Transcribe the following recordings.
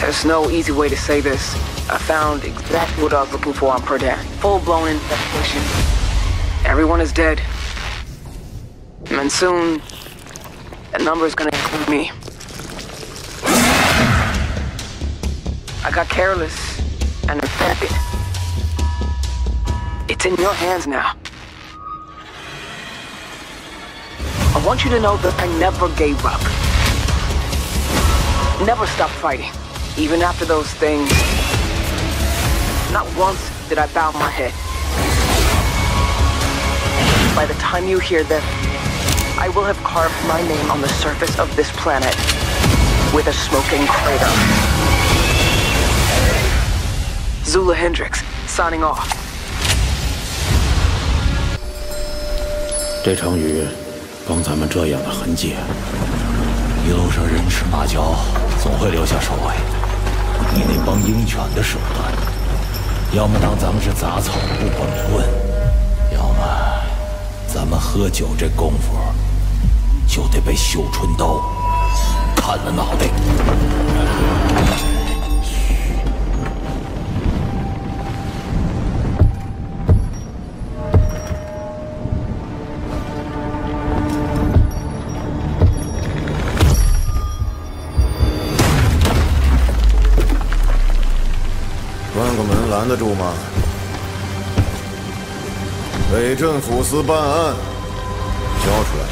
There's no easy way to say this. I found exactly what I was looking for on Perdan. Full-blown infestation. Everyone is dead. And soon, that number is gonna include me. I got careless and infected. It's in your hands now. I want you to know that I never gave up. Never stopped fighting, even after those things. Not once did I bow my head. By the time you hear this, I will have carved my name on the surface of this planet with a smoking crater. Zula Hendrix, signing off. 这成语帮咱们遮掩了痕迹。 一路上人吃马嚼，总会留下手尾。你那帮鹰犬的手段，要么当咱们是杂草不管棍，要么咱们喝酒这功夫就得被绣春刀砍了脑袋。拦得住吗？北镇抚司办案交出来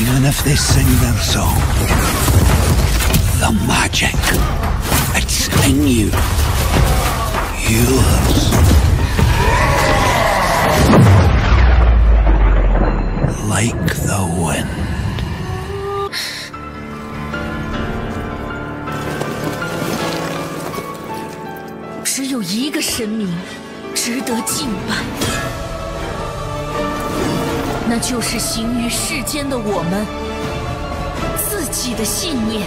Even if they sing their song, the magic, it's in you. Yours. Like the wind.只有一个神明值得敬拜，那就是行于世间的我们自己的信念。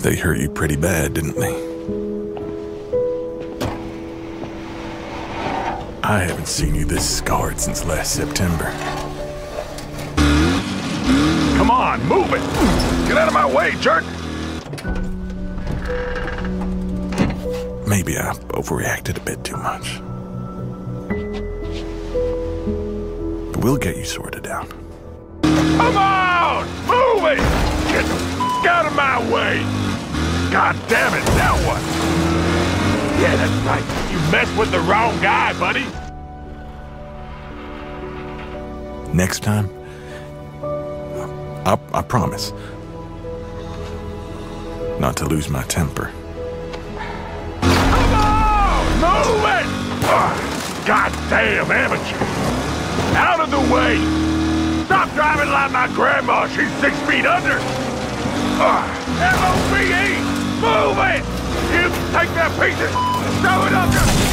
They hurt you pretty bad, didn't they? I haven't seen you this scarred since last September. Come on, move it! Get out of my way, jerk! Maybe I overreacted a bit too much. But we'll get you sorted out. Come on! Move it! Get out of my way! God damn it, now what? Yeah, that's right. You messed with the wrong guy, buddy. Next time, I promise not to lose my temper. Come on! Move it! Goddamn amateur! Out of the way! Stop driving like my grandma, she's 6 feet under! M-O-V-E! Move it! You take that piece and throw it up your...